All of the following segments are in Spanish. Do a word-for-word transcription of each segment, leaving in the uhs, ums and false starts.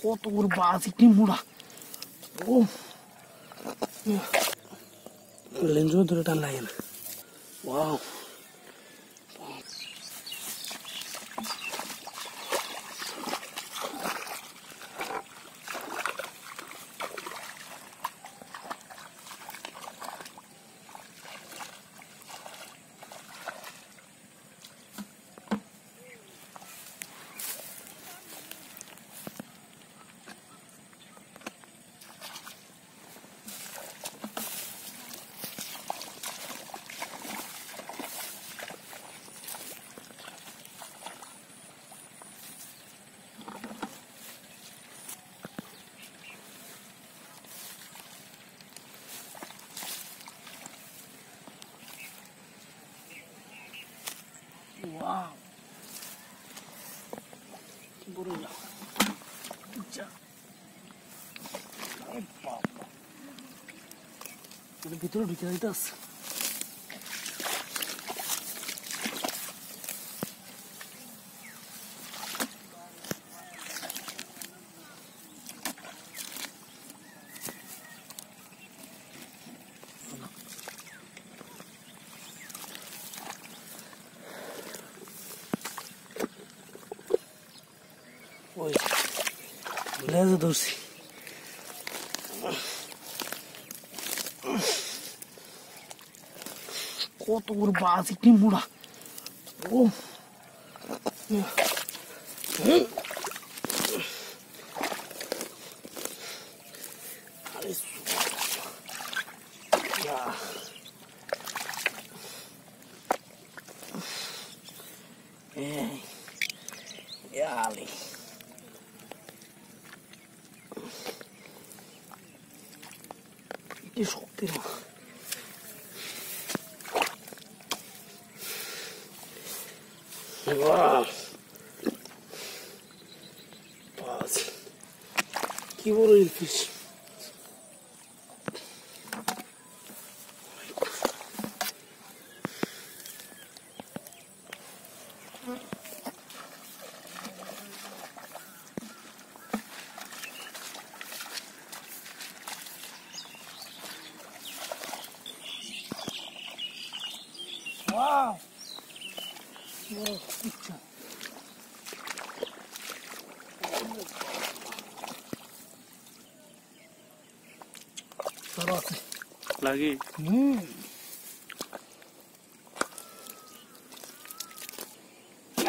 কত ওর বাজি কি মুড়া ও লেন্স ধরে টান লাগে না wow Wow. Burula. Ucha. Ai papa. Ele vitor vitalitas. Beleza, doce. Quanto urbase que mula. Oh. É. É ali. Que solteiro. Uau. Quase. Que barulho fiz. Wow! Wow, picture. Sarap. Lagi. Hmm.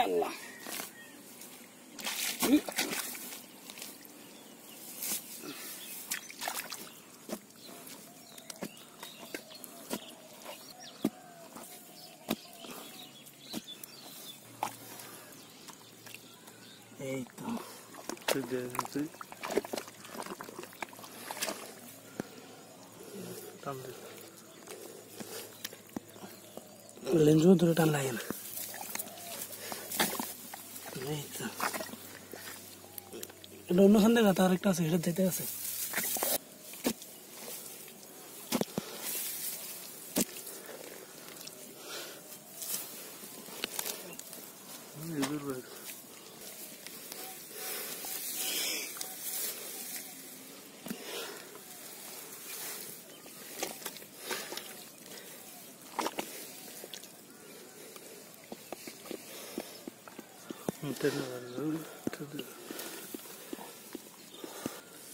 Allah. Hmm. Eita, meu Deus, não sei. Lenço dura tão lá, né? Eita. Não não sente que tá recta se irá deitar assim.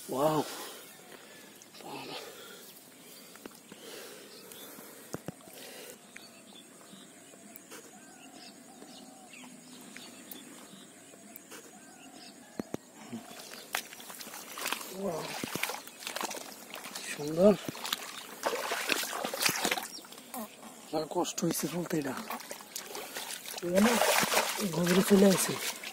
Wow. Wow. Şunlar. Arkadaş toy sırıltıyla. Uyanın. Gözünü söyle etsin.